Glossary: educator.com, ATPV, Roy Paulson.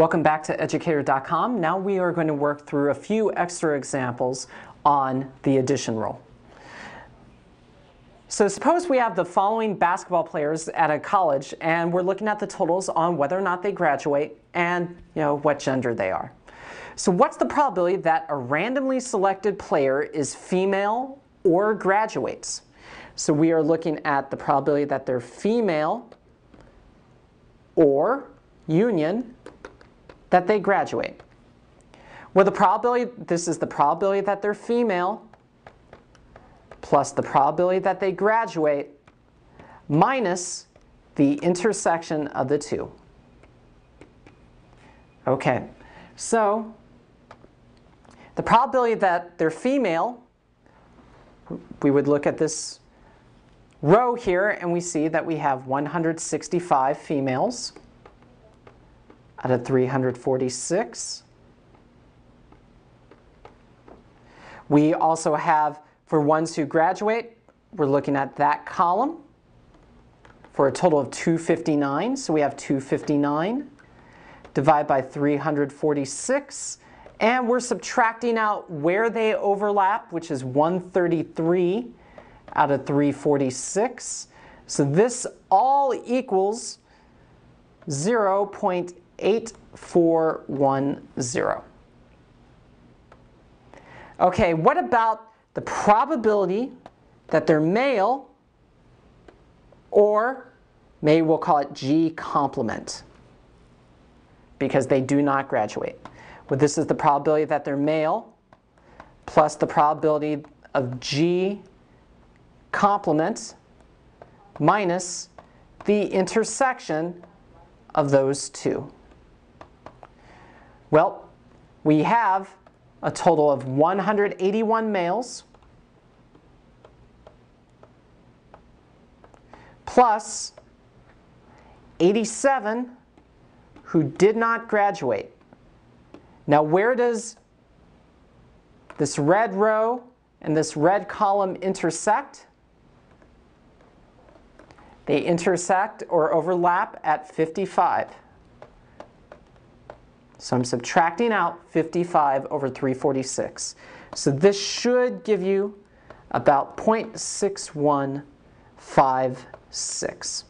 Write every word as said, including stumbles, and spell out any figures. Welcome back to educator dot com. Now we are going to work through a few extra examples on the addition rule. So suppose we have the following basketball players at a college, and we're looking at the totals on whether or not they graduate and, you know, what gender they are. So what's the probability that a randomly selected player is female or graduates? So we are looking at the probability that they're female or union that they graduate. Well, the probability, this is the probability that they're female plus the probability that they graduate minus the intersection of the two. Okay, so the probability that they're female, we would look at this row here and we see that we have one hundred sixty-five females out of three hundred forty-six. We also have, for ones who graduate, we're looking at that column for a total of two hundred fifty-nine. So we have two hundred fifty-nine divided by three hundred forty-six. And we're subtracting out where they overlap, which is one hundred thirty-three out of three hundred forty-six. So this all equals zero point eight four one zero. Okay, what about the probability that they're male, or maybe we'll call it G complement, because they do not graduate. Well, this is the probability that they're male plus the probability of G complement minus the intersection of those two. Well, we have a total of one hundred eighty-one males plus eighty-seven who did not graduate. Now, where does this red row and this red column intersect? They intersect or overlap at fifty-five. So I'm subtracting out fifty-five over three hundred forty-six. So this should give you about zero point six one five six.